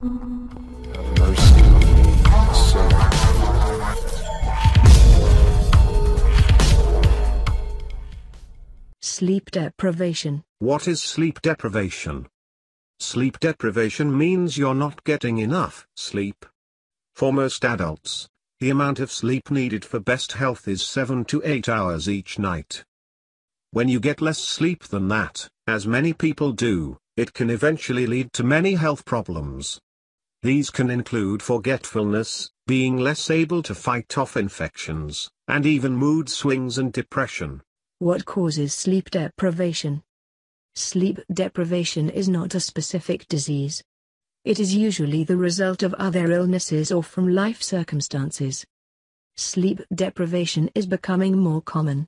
Have mercy on me, sir. Sleep deprivation. What is sleep deprivation? Sleep deprivation means you're not getting enough sleep. For most adults, the amount of sleep needed for best health is 7 to 8 hours each night. When you get less sleep than that, as many people do, it can eventually lead to many health problems. These can include forgetfulness, being less able to fight off infections, and even mood swings and depression. What causes sleep deprivation? Sleep deprivation is not a specific disease. It is usually the result of other illnesses or from life circumstances. Sleep deprivation is becoming more common.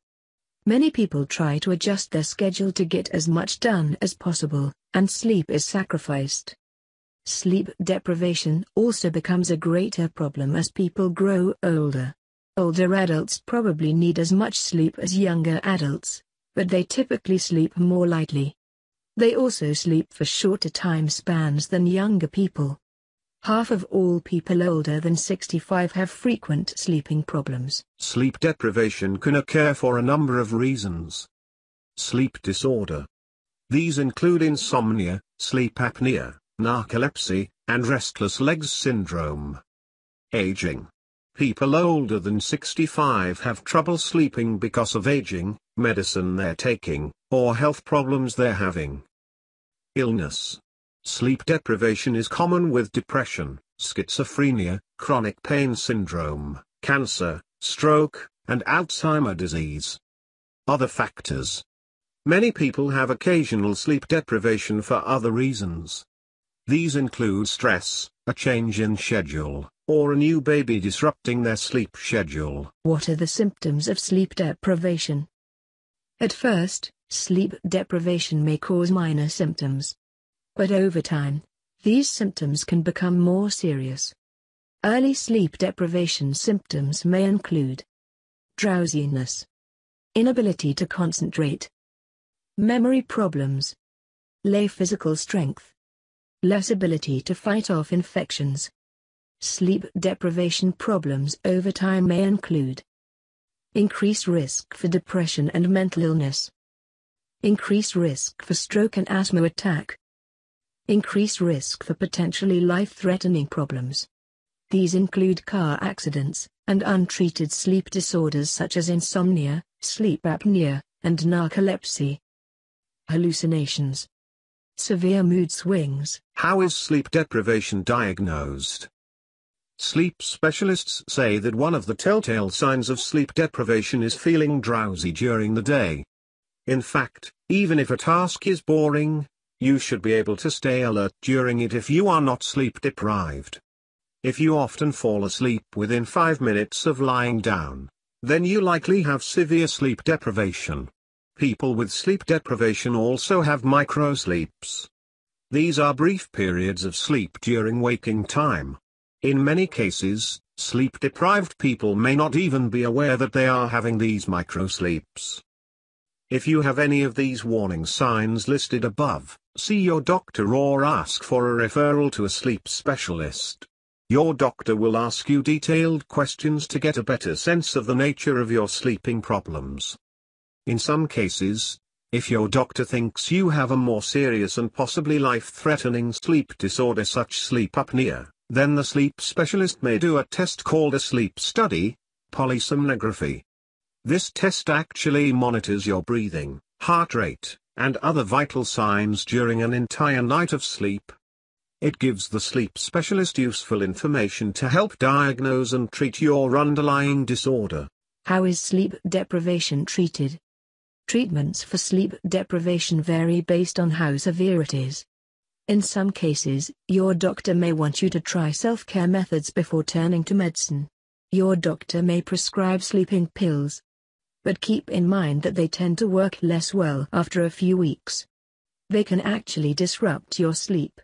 Many people try to adjust their schedule to get as much done as possible, and sleep is sacrificed. Sleep deprivation also becomes a greater problem as people grow older. Older adults probably need as much sleep as younger adults, but they typically sleep more lightly. They also sleep for shorter time spans than younger people. Half of all people older than 65 have frequent sleeping problems. Sleep deprivation can occur for a number of reasons. Sleep disorder. These include insomnia, sleep apnea, narcolepsy, and restless legs syndrome. Aging. People older than 65 have trouble sleeping because of aging, medicine they're taking, or health problems they're having. Illness. Sleep deprivation is common with depression, schizophrenia, chronic pain syndrome, cancer, stroke, and Alzheimer's disease. Other factors. Many people have occasional sleep deprivation for other reasons. These include stress, a change in schedule, or a new baby disrupting their sleep schedule. What are the symptoms of sleep deprivation? At first, sleep deprivation may cause minor symptoms. But over time, these symptoms can become more serious. Early sleep deprivation symptoms may include drowsiness, inability to concentrate, memory problems, low physical strength, less ability to fight off infections. Sleep deprivation problems over time may include increased risk for depression and mental illness, increased risk for stroke and asthma attack, increased risk for potentially life-threatening problems. These include car accidents, and untreated sleep disorders such as insomnia, sleep apnea, and narcolepsy. Hallucinations. Severe mood swings. How is sleep deprivation diagnosed? Sleep specialists say that one of the telltale signs of sleep deprivation is feeling drowsy during the day. In fact, even if a task is boring, you should be able to stay alert during it if you are not sleep deprived. If you often fall asleep within 5 minutes of lying down, then you likely have severe sleep deprivation. People with sleep deprivation also have microsleeps. These are brief periods of sleep during waking time. In many cases, sleep-deprived people may not even be aware that they are having these microsleeps. If you have any of these warning signs listed above, see your doctor or ask for a referral to a sleep specialist. Your doctor will ask you detailed questions to get a better sense of the nature of your sleeping problems. In some cases, if your doctor thinks you have a more serious and possibly life-threatening sleep disorder such sleep apnea, then the sleep specialist may do a test called a sleep study, polysomnography. This test actually monitors your breathing, heart rate, and other vital signs during an entire night of sleep. It gives the sleep specialist useful information to help diagnose and treat your underlying disorder. How is sleep deprivation treated? Treatments for sleep deprivation vary based on how severe it is. In some cases, your doctor may want you to try self-care methods before turning to medicine. Your doctor may prescribe sleeping pills. But keep in mind that they tend to work less well after a few weeks. They can actually disrupt your sleep.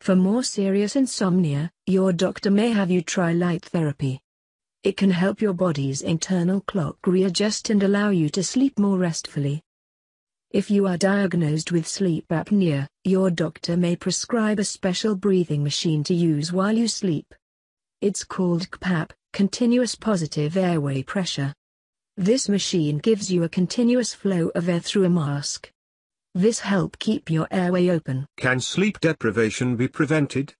For more serious insomnia, your doctor may have you try light therapy. It can help your body's internal clock readjust and allow you to sleep more restfully. If you are diagnosed with sleep apnea, your doctor may prescribe a special breathing machine to use while you sleep. It's called CPAP, continuous positive airway pressure. This machine gives you a continuous flow of air through a mask. This helps keep your airway open. Can sleep deprivation be prevented?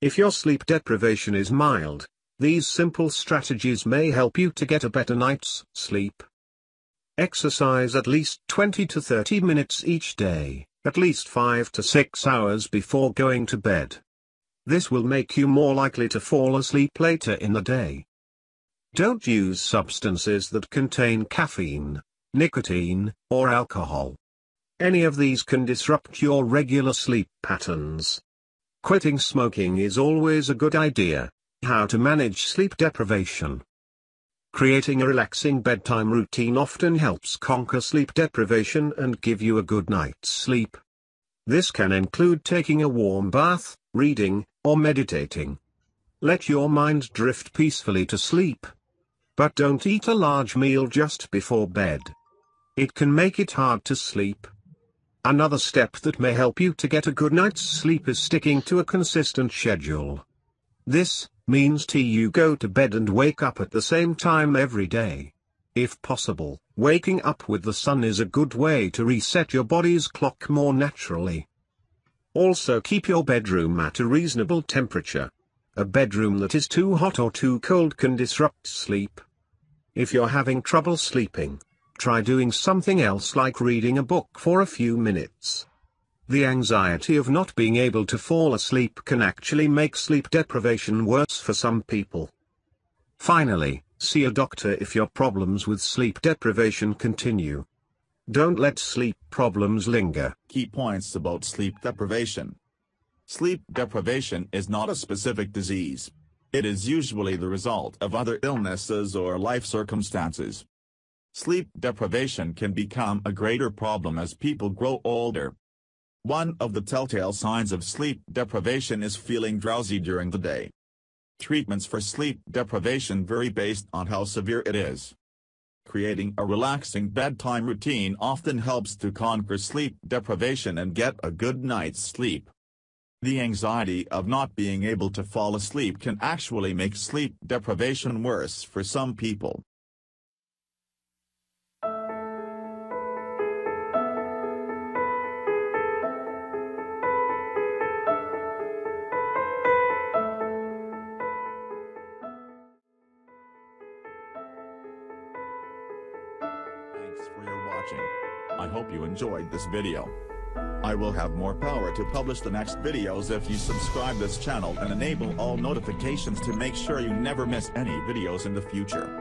If your sleep deprivation is mild, these simple strategies may help you to get a better night's sleep. Exercise at least 20 to 30 minutes each day, at least 5 to 6 hours before going to bed. This will make you more likely to fall asleep later in the day. Don't use substances that contain caffeine, nicotine, or alcohol. Any of these can disrupt your regular sleep patterns. Quitting smoking is always a good idea. How to manage sleep deprivation. Creating a relaxing bedtime routine often helps conquer sleep deprivation and give you a good night's sleep. This can include taking a warm bath, reading, or meditating. Let your mind drift peacefully to sleep. But don't eat a large meal just before bed. It can make it hard to sleep. Another step that may help you to get a good night's sleep is sticking to a consistent schedule. This means you go to bed and wake up at the same time every day. If possible, waking up with the sun is a good way to reset your body's clock more naturally. Also, keep your bedroom at a reasonable temperature. A bedroom that is too hot or too cold can disrupt sleep. If you're having trouble sleeping, try doing something else like reading a book for a few minutes. The anxiety of not being able to fall asleep can actually make sleep deprivation worse for some people. Finally, see a doctor if your problems with sleep deprivation continue. Don't let sleep problems linger. Key points about sleep deprivation. Sleep deprivation is not a specific disease. It is usually the result of other illnesses or life circumstances. Sleep deprivation can become a greater problem as people grow older. One of the telltale signs of sleep deprivation is feeling drowsy during the day. Treatments for sleep deprivation vary based on how severe it is. Creating a relaxing bedtime routine often helps to conquer sleep deprivation and get a good night's sleep. The anxiety of not being able to fall asleep can actually make sleep deprivation worse for some people. Thanks for your watching. I hope you enjoyed this video. I will have more power to publish the next videos if you subscribe this channel and enable all notifications to make sure you never miss any videos in the future.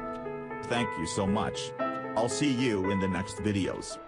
Thank you so much. I'll see you in the next videos.